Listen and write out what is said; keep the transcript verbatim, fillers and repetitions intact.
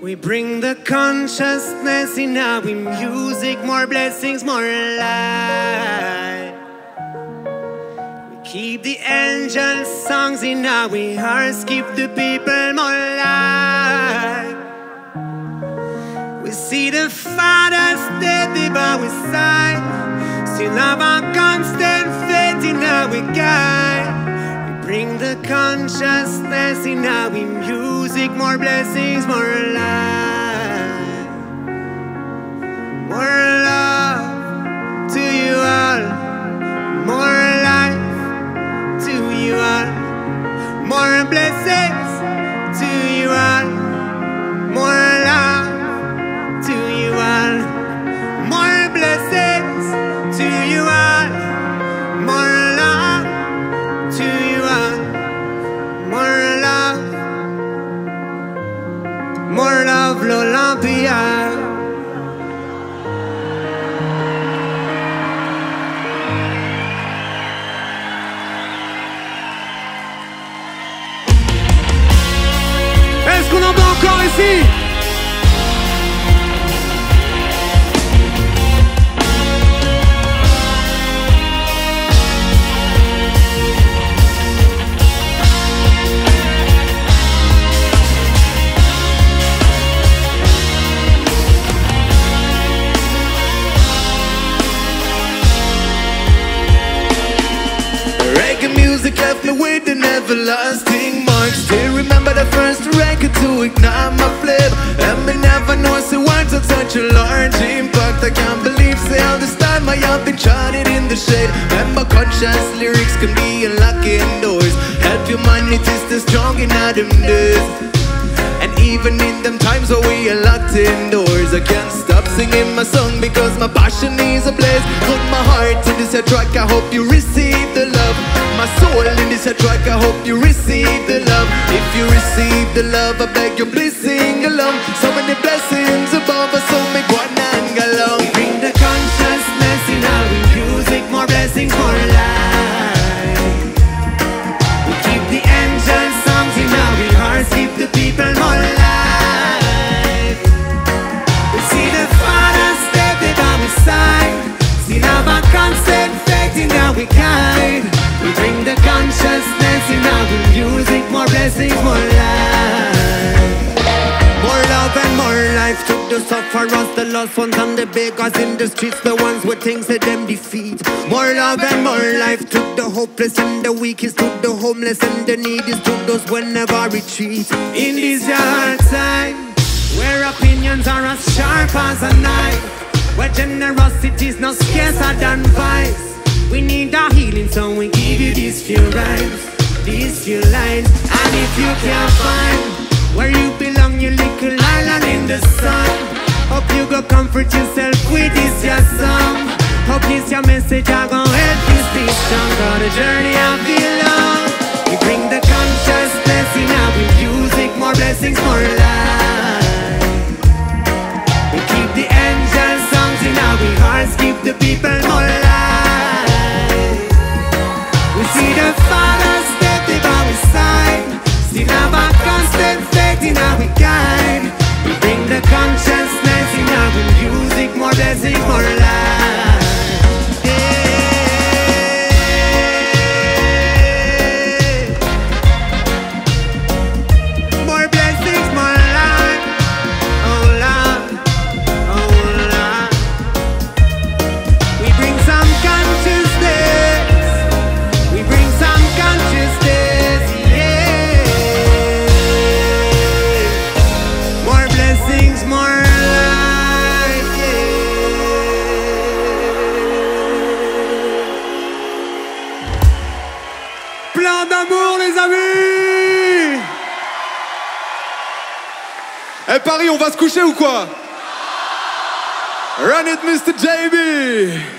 We bring the consciousness in our music, more blessings, more light. We keep the angel songs in our hearts, keep the people more alive. We see the Father's dead by our side, still have our constant faith in our guide. Bring the consciousness in our music, more blessings, more life, more love to you all, more life to you all, more blessings to you all, more love to you all, more blessings to you all, more love to you all. More love, more love, L'Olympia. Est-ce qu'on entend encore ici? Music left me with an everlasting mark. Still remember the first record to ignite my flame. And me never know so words had such a large impact. I can't believe say all this time I have been charted in the shade. And my conscious lyrics can be unlocking doors. Help humanity stay strong in them days. And even in them times where we are locked indoors, I can't stop singing my song because my passion is ablaze. Put my heart to this track, I hope you receive the love. My soul in this track, I hope you receive the love. If you receive the love, I beg your blessing along. So many blessings above us, so make one and along. Bring the consciousness in our music, more blessings, more life. We keep the angel songs in our hearts, keep the people more alive. We see the Father step by my side, see now our constant faith in our kind. We bring the consciousness in our music, more blessings, more life. More love and more life to the sufferers, the lost ones and the beggars in the streets, the ones with things that them defeat. More love and more life to the hopeless and the weak, is to the homeless and the needy, to those whenever retreat. In these hard times, where opinions are as sharp as a knife, where generosity's no scarcer than vice, we need our healing, so we give you these few rhymes, these few lines. And if you can't find where you belong, your little island in the sun, hope you go comfort yourself with this your song. Hope this your message, I gon' help you stay strong. On the journey I feel long. We bring the consciousness in our music, more blessings, more life. We keep the angel songs in our hearts, keep the crazy for life. Yeah. More blessings, more life. Oh Lord, oh Lord. We bring some consciousness. We bring some consciousness. Yeah. More blessings, more. Plein d'amour les amis. Eh hey, Paris, on va se coucher ou quoi? Run it, mister J B.